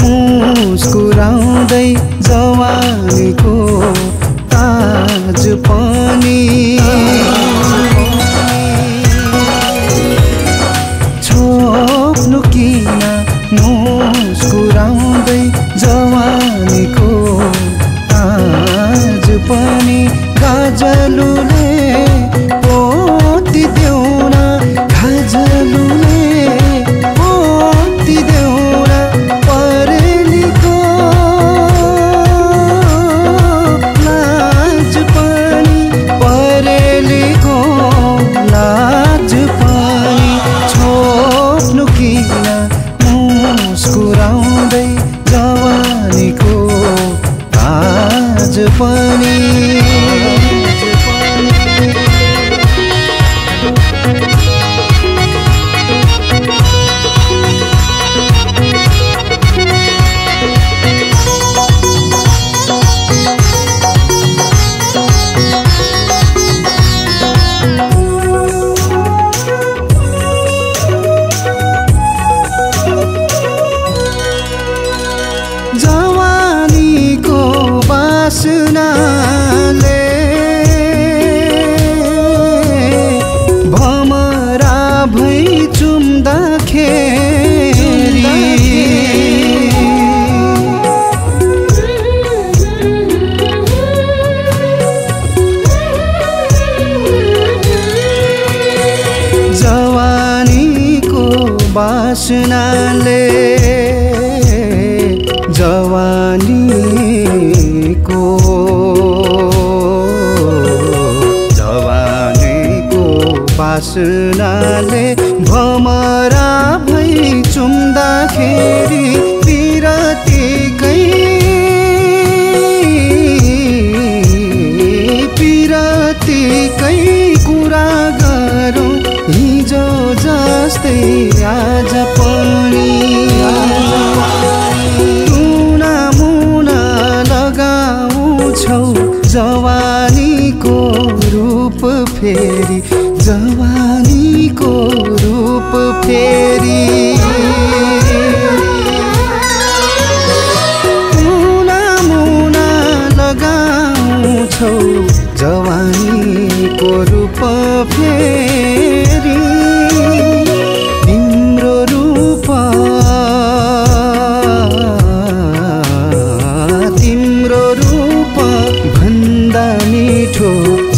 मुस्कुराउँदै जवानीको ताज पनि छोप्नु किन मुस्कुराउँदै जवानीको ताज पनि गाजलुले पोति देउना गाजलुले वासनाले भमरा भई चुम्दाखेरि बिरती गई बिरतीकै कुरा गरौँ हिजो जस्तै आज पनि तुना मुना लगाउँछौ जवानीको रूप फेरी जवानीको रूप फेरी मुना मुना लगाउँछौ जवानीको रूप फेरी तिम्रो रूप भन्दा मिठो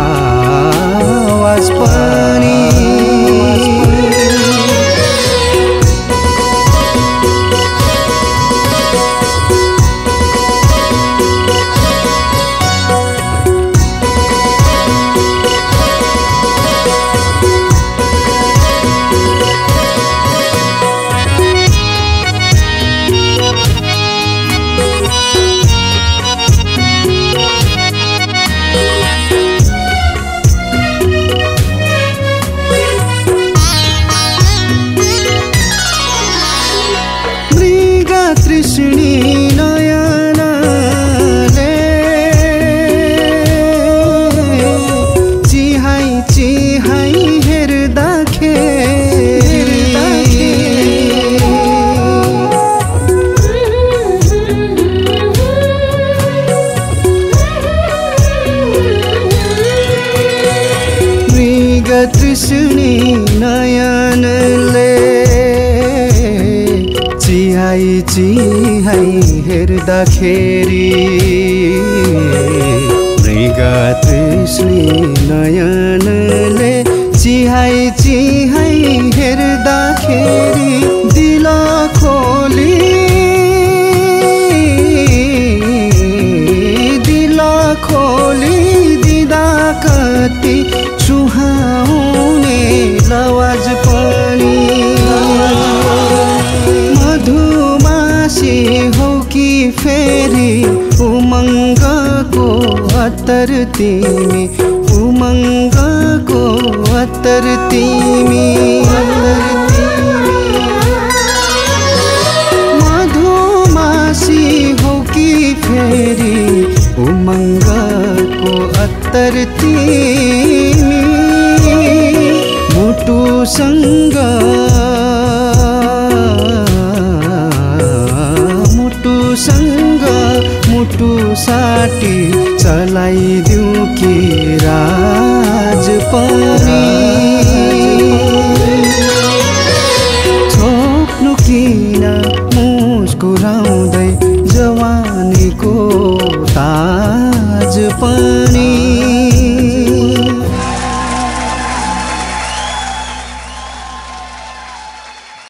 आवाज पनि हेर्दाखेरि मृगा तृष्णी नयनले चिहाई चिहाई हेर्दाखेरि दिल खोली माटी सुहाउने लवाज पनि मधुमासी हो कि फेरि उमंग को अतर तिमी उमंग को अतर तिमी मधुमासी हो कि फेरि उमंग को अतर तिमी मुटु संग मुटु संग मुटु साटी चलाइदिउँ कि राज पनि छोप्नु किन मुस्कुराउँदै जवानीको